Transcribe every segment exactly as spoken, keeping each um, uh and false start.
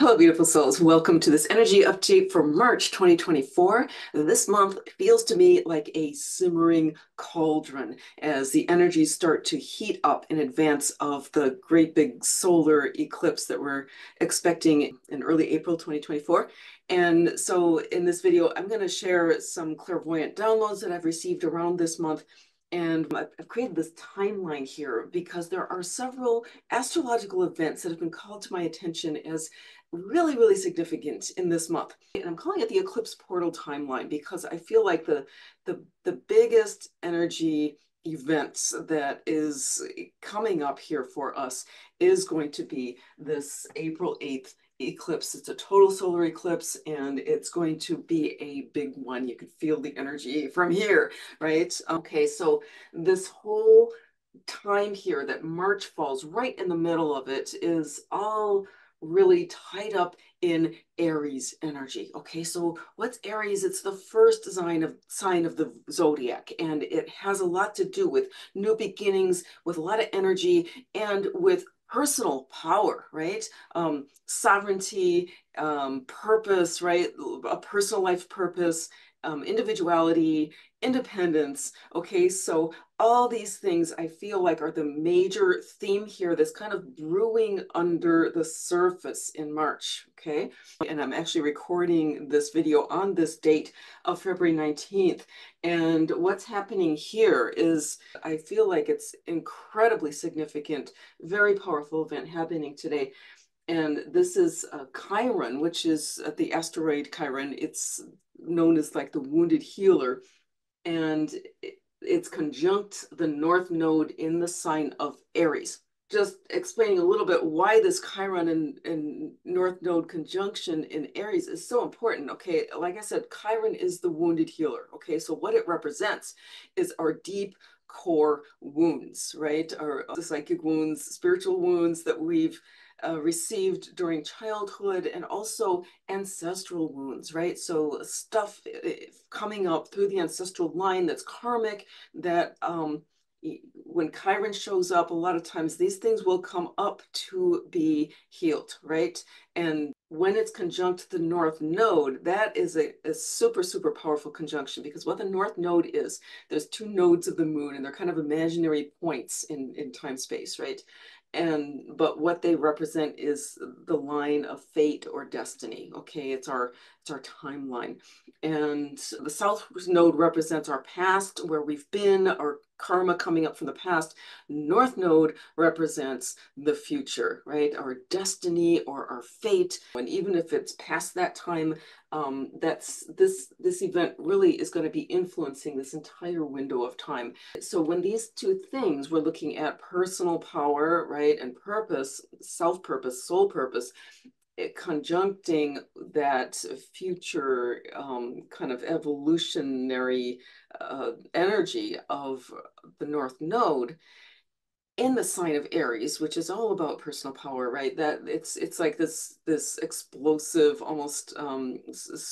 Hello, beautiful souls. Welcome to this energy update for March twenty twenty-four. This month feels to me like a simmering cauldron as the energies start to heat up in advance of the great big solar eclipse that we're expecting in early April twenty twenty-four. And so in this video, I'm going to share some clairvoyant downloads that I've received around this month. And I've created this timeline here because there are several astrological events that have been called to my attention as really, really significant in this month. And I'm calling it the eclipse portal timeline because I feel like the, the, the biggest energy events that is coming up here for us is going to be this April eighth eclipse. It's a total solar eclipse, and it's going to be a big one. You could feel the energy from here, right? Okay, so this whole time here that March falls right in the middle of it is all really tied up in Aries energy. Okay, so what's Aries? It's the first sign of sign of the zodiac, and it has a lot to do with new beginnings, with a lot of energy, and with personal power, right? Um, sovereignty, um, purpose, right? A personal life purpose, um, individuality, independence. Okay, so all these things I feel like are the major theme here that's kind of brewing under the surface in March, okay? And I'm actually recording this video on this date of February nineteenth. And what's happening here is I feel like it's incredibly significant, very powerful event happening today. And this is uh, Chiron, which is uh, the asteroid Chiron. It's known as like the wounded healer. And it's conjunct the North Node in the sign of Aries. Just explaining a little bit why this Chiron and, and North Node conjunction in Aries is so important. Okay, like I said, Chiron is the wounded healer. Okay, so what it represents is our deep core wounds, right? Our psychic wounds, spiritual wounds that we've Uh, received during childhood, and also ancestral wounds, right? So stuff coming up through the ancestral line that's karmic, that um, when Chiron shows up, a lot of times these things will come up to be healed, right? And when it's conjunct the North Node, that is a, a super, super powerful conjunction, because what the North Node is, there's two nodes of the moon, and they're kind of imaginary points in, in time space, right? And but what they represent is the line of fate or destiny. Okay, it's our it's our timeline. And the South Node represents our past, where we've been, our karma coming up from the past. North Node represents the future, right? Our destiny or our fate. And even if it's past that time, um, that's this this event really is going to be influencing this entire window of time. So when these two things, we're looking at personal power, right, and purpose, self-purpose, soul purpose, it conjuncting that future um, kind of evolutionary uh, energy of the North Node in the sign of Aries, which is all about personal power, right? That it's it's like this this explosive, almost um,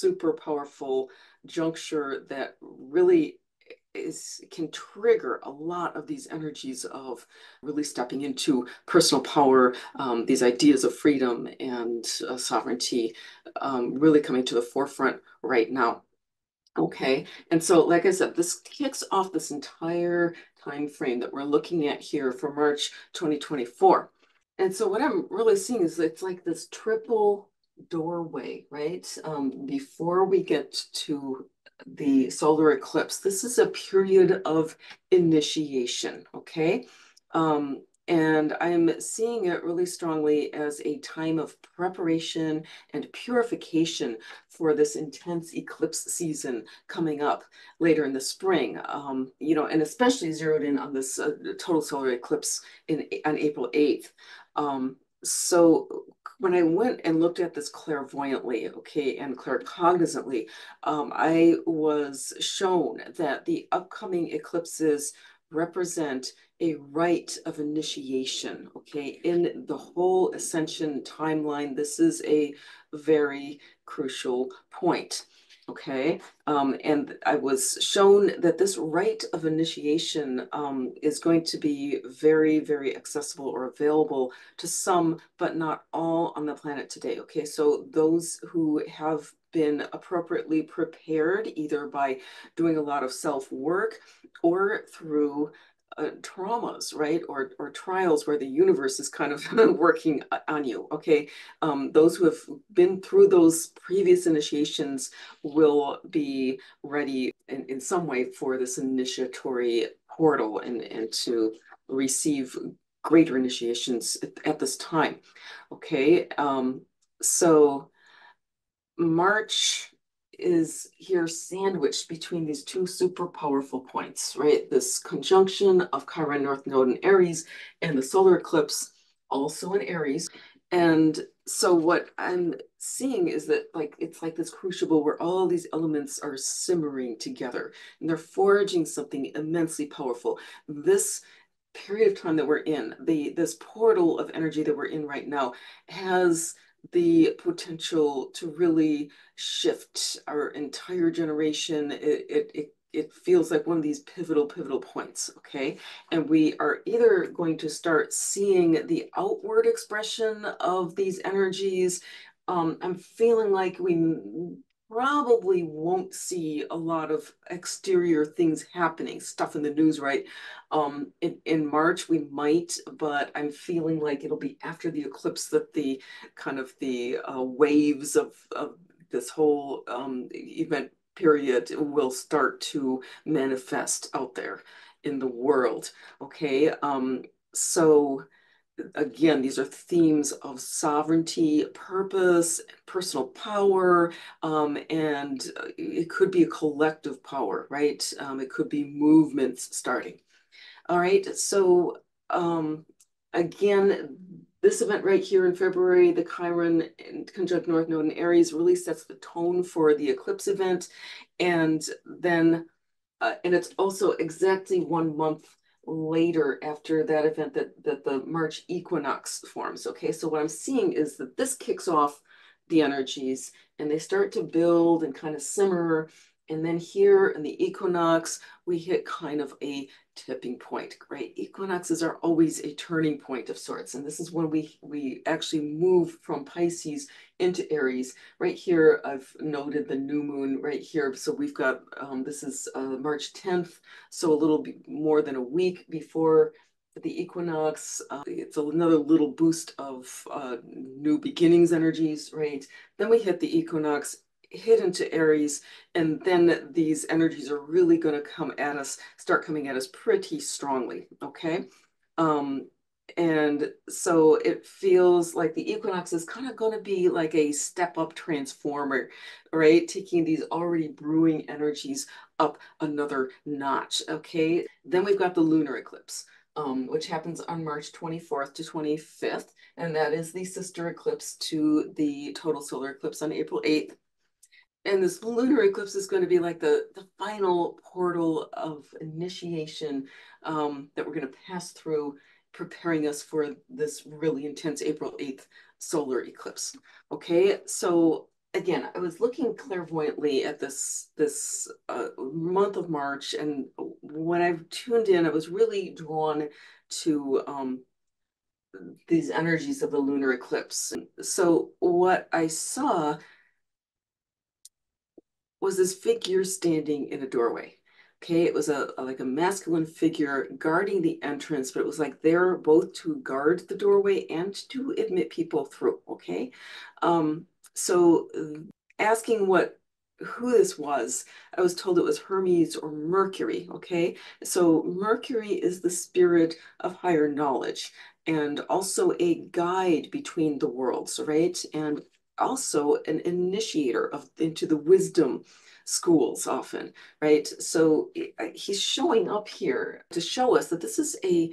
super powerful juncture that really is can trigger a lot of these energies of really stepping into personal power, um, these ideas of freedom and uh, sovereignty um, really coming to the forefront right now. Okay, and so like I said, this kicks off this entire time frame that we're looking at here for March twenty twenty-four. And so what I'm really seeing is it's like this triple doorway, right? Um, before we get to the solar eclipse, this is a period of initiation, okay? Um, and I'm seeing it really strongly as a time of preparation and purification for this intense eclipse season coming up later in the spring, um, you know, and especially zeroed in on this uh, total solar eclipse in on April eighth. Um, so when I went and looked at this clairvoyantly, okay, and claircognizantly, um, I was shown that the upcoming eclipses represent a rite of initiation, okay? In the whole ascension timeline, this is a very crucial point. Okay, um, and I was shown that this rite of initiation um, is going to be very, very accessible or available to some, but not all on the planet today. Okay, so those who have been appropriately prepared, either by doing a lot of self-work or through Uh, traumas, right, or or trials where the universe is kind of working on you, okay, um, those who have been through those previous initiations will be ready in, in some way for this initiatory portal and, and to receive greater initiations at, at this time, okay, um, so March is here sandwiched between these two super powerful points, right? This conjunction of Chiron North Node in Aries and the solar eclipse also in Aries. And so what I'm seeing is that like, it's like this crucible where all these elements are simmering together and they're forging something immensely powerful. This period of time that we're in, the this portal of energy that we're in right now has the potential to really shift our entire generation. It, it, it, it feels like one of these pivotal, pivotal points, okay? And we are either going to start seeing the outward expression of these energies. Um, I'm feeling like we probably won't see a lot of exterior things happening, stuff in the news, right? Um, in, in March we might, but I'm feeling like it'll be after the eclipse that the kind of the uh, waves of, of this whole um, event period will start to manifest out there in the world, okay? Um, so again, these are themes of sovereignty, purpose, personal power, um, and it could be a collective power, right? Um, it could be movements starting. All right, so um, again, this event right here in February, the Chiron conjunct North Node in Aries really sets the tone for the eclipse event. And then, uh, and it's also exactly one month later after that event that, that the March equinox forms, okay? So what I'm seeing is that this kicks off the energies and they start to build and kind of simmer. And then here in the equinox, we hit kind of a tipping point, right? Equinoxes are always a turning point of sorts. And this is when we, we actually move from Pisces into Aries. Right here, I've noted the new moon right here. So we've got, um, this is uh, March tenth. So a little bit more than a week before the equinox. Uh, it's another little boost of uh, new beginnings energies, right? Then we hit the equinox, hit into Aries, and then these energies are really going to come at us, start coming at us pretty strongly, okay? Um, and so it feels like the equinox is kind of going to be like a step-up transformer, right? Taking these already brewing energies up another notch, okay? Then we've got the lunar eclipse, Um, which happens on March twenty-fourth to twenty-fifth, and that is the sister eclipse to the total solar eclipse on April eighth. And this lunar eclipse is going to be like the, the final portal of initiation um, that we're going to pass through, preparing us for this really intense April eighth solar eclipse. Okay, so again, I was looking clairvoyantly at this, this uh, month of March, and when I've tuned in, I was really drawn to um, these energies of the lunar eclipse. So what I saw was this figure standing in a doorway. Okay, it was a, a like a masculine figure guarding the entrance, but it was like they're both to guard the doorway and to admit people through. Okay, um, so asking what who this was, I was told it was Hermes or Mercury. Okay, so Mercury is the spirit of higher knowledge and also a guide between the worlds, right? And also an initiator of into the wisdom schools often, right? So he's showing up here to show us that this is a,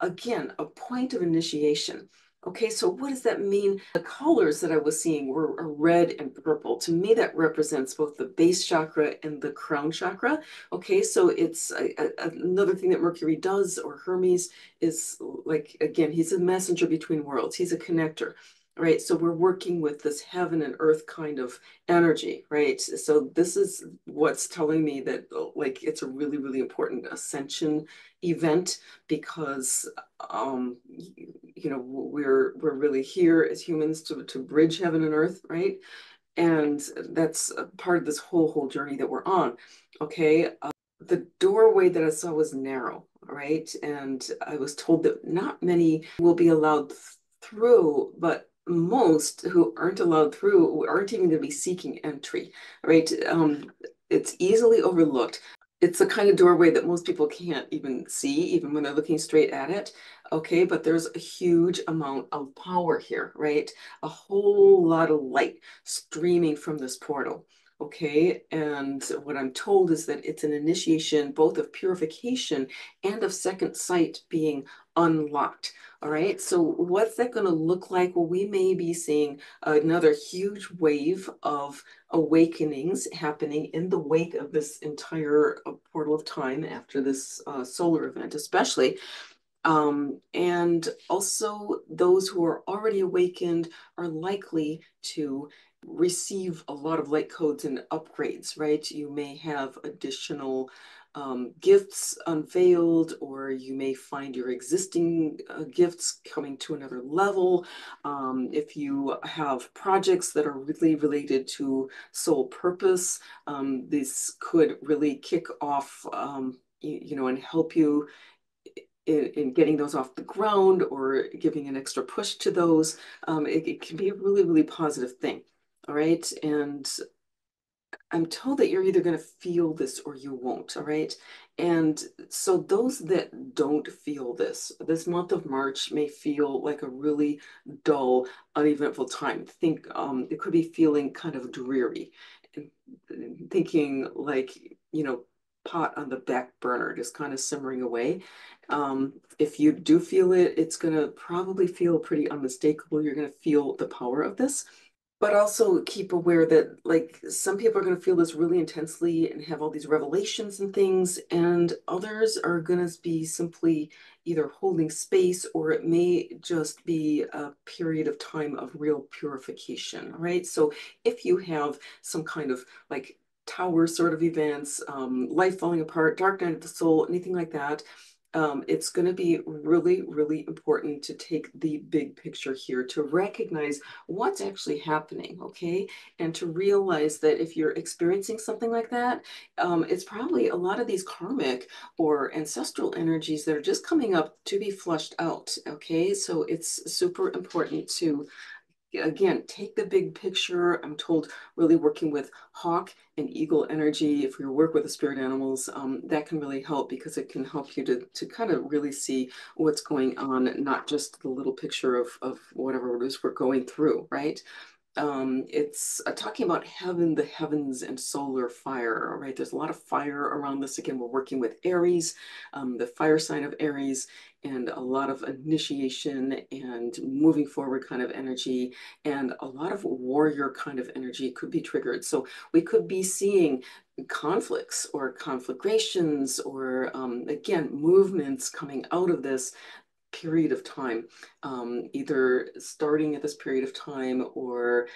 again, a point of initiation. Okay, so what does that mean? The colors that I was seeing were red and purple. To me, that represents both the base chakra and the crown chakra. Okay, so it's a, a, another thing that Mercury does, or Hermes, is like, again, he's a messenger between worlds. He's a connector. right? So we're working with this heaven and earth kind of energy, right? So this is what's telling me that, like, it's a really, really important ascension event, because, um, you know, we're, we're really here as humans to, to bridge heaven and earth, right? And that's part of this whole, whole journey that we're on, okay? Uh, the doorway that I saw was narrow, right? And I was told that not many will be allowed through, but most who aren't allowed through aren't even going to be seeking entry, right? Um, it's easily overlooked. It's the kind of doorway that most people can't even see, even when they're looking straight at it. Okay, but there's a huge amount of power here, right? A whole lot of light streaming from this portal. Okay, and what I'm told is that it's an initiation both of purification and of second sight being unlocked. All right, so what's that going to look like? Well, we may be seeing another huge wave of awakenings happening in the wake of this entire uh, portal of time after this uh, solar event, especially. Um, and also those who are already awakened are likely to receive a lot of light codes and upgrades, right? You may have additional um, gifts unveiled, or you may find your existing uh, gifts coming to another level. Um, if you have projects that are really related to soul purpose, um, this could really kick off, um, you, you know, and help you In, in getting those off the ground, or giving an extra push to those. Um, it, it can be a really, really positive thing. All right. And I'm told that you're either going to feel this or you won't. All right. And so those that don't feel this, this month of March may feel like a really dull, uneventful time. Think um, it could be feeling kind of dreary, and thinking like, you know, pot on the back burner, just kind of simmering away. Um, if you do feel it, it's going to probably feel pretty unmistakable. You're going to feel the power of this, but also keep aware that, like, some people are going to feel this really intensely and have all these revelations and things, and others are going to be simply either holding space, or it may just be a period of time of real purification, right? So if you have some kind of, like, tower sort of events, um, life falling apart, dark night of the soul, anything like that, um, it's going to be really, really important to take the big picture here, to recognize what's actually happening, okay? And to realize that if you're experiencing something like that, um, it's probably a lot of these karmic or ancestral energies that are just coming up to be flushed out, okay? So it's super important to, again, take the big picture. I'm told really working with hawk and eagle energy, if you work with the spirit animals, um, that can really help, because it can help you to, to kind of really see what's going on, not just the little picture of, of whatever it is we're going through, right? Um, it's uh, talking about heaven, the heavens, and solar fire, all right? There's a lot of fire around this. Again, we're working with Aries, um, the fire sign of Aries, and a lot of initiation and moving forward kind of energy, and a lot of warrior kind of energy could be triggered. So we could be seeing conflicts or conflagrations, or, um, again, movements coming out of this period of time, um, either starting at this period of time, or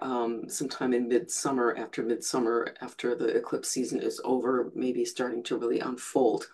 um, sometime in midsummer, after midsummer, after the eclipse season is over, maybe starting to really unfold.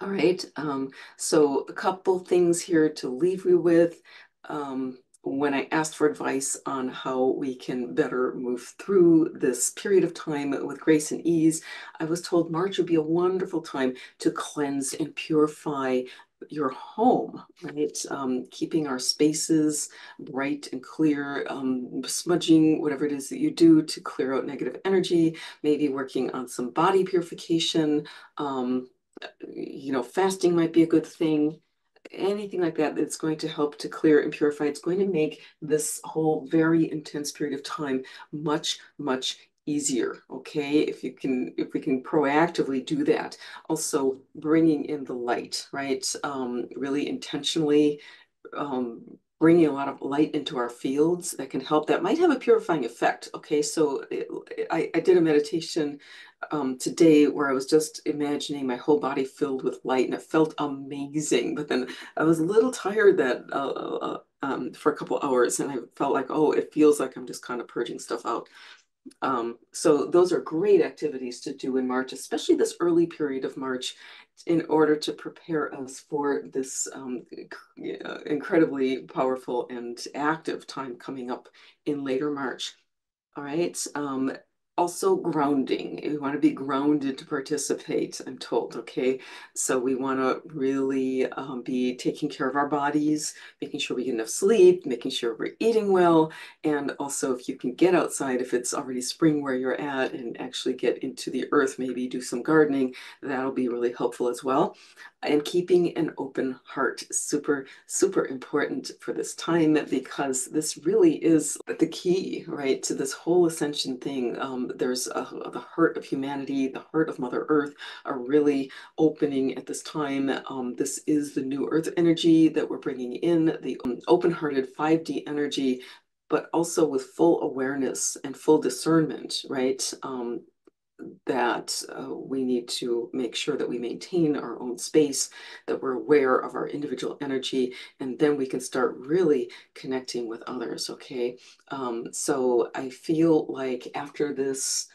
All right, um, so a couple things here to leave you with. Um, when I asked for advice on how we can better move through this period of time with grace and ease, I was told March would be a wonderful time to cleanse and purify your home, right? Um, keeping our spaces bright and clear, um, smudging whatever it is that you do to clear out negative energy, maybe working on some body purification, um, you know, fasting might be a good thing, anything like that that's going to help to clear and purify. It's going to make this whole very intense period of time much, much easier, okay? If you can, if we can proactively do that. Also bringing in the light, right? Um, really intentionally um, bringing a lot of light into our fields that can help, that might have a purifying effect. Okay, so it, I, I did a meditation um, today where I was just imagining my whole body filled with light, and it felt amazing. But then I was a little tired that uh, um, for a couple hours, and I felt like, oh, it feels like I'm just kind of purging stuff out. Um, so those are great activities to do in March, especially this early period of March, in order to prepare us for this um, incredibly powerful and active time coming up in later March. All right. Um, also grounding. We want to be grounded to participate, I'm told. Okay. So we want to really um, be taking care of our bodies, making sure we get enough sleep, making sure we're eating well. And also if you can get outside, if it's already spring where you're at, and actually get into the earth, maybe do some gardening, that'll be really helpful as well. And keeping an open heart, super, super important for this time, because this really is the key, right, to this whole ascension thing. Um, there's a, the heart of humanity, the heart of Mother Earth are really opening at this time. Um, this is the new earth energy that we're bringing in, the open-hearted five D energy, but also with full awareness and full discernment, right? Um, that uh, we need to make sure that we maintain our own space, that we're aware of our individual energy, and then we can start really connecting with others, okay? Um, so I feel like after this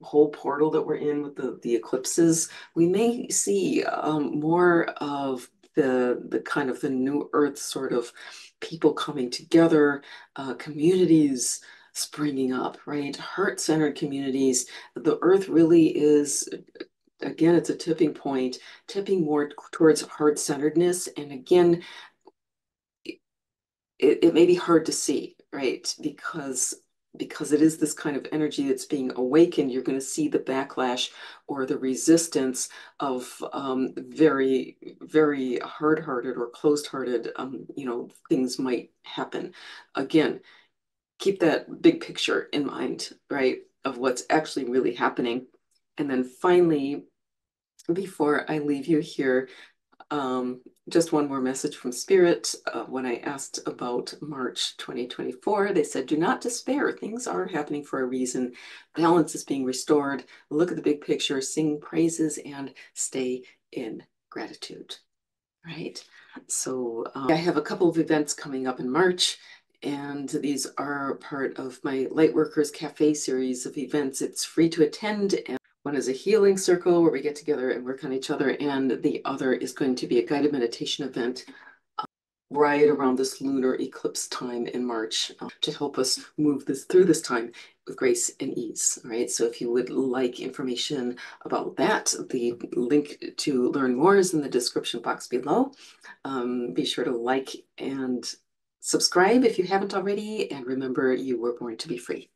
whole portal that we're in with the, the eclipses, we may see um, more of the, the kind of the new earth sort of people coming together, uh, communities, springing up, right? Heart-centered communities. The earth really is, again, it's a tipping point, tipping more towards heart-centeredness. And again, it, it may be hard to see, right? Because because it is this kind of energy that's being awakened, you're going to see the backlash or the resistance of um, very, very hard-hearted or closed-hearted, um, you know, things might happen. Again, keep that big picture in mind, right, of what's actually really happening. And then finally, before I leave you here, um, just one more message from Spirit. Uh, when I asked about March twenty twenty-four, they said, do not despair. Things are happening for a reason. Balance is being restored. Look at the big picture, sing praises, and stay in gratitude, right? So um, I have a couple of events coming up in March. And these are part of my Lightworkers Cafe series of events. It's free to attend. And one is a healing circle where we get together and work on each other. And the other is going to be a guided meditation event um, right around this lunar eclipse time in March um, to help us move this through this time with grace and ease. All right. So if you would like information about that, the link to learn more is in the description box below. Um, be sure to like and subscribe if you haven't already, and remember, you were born to be free.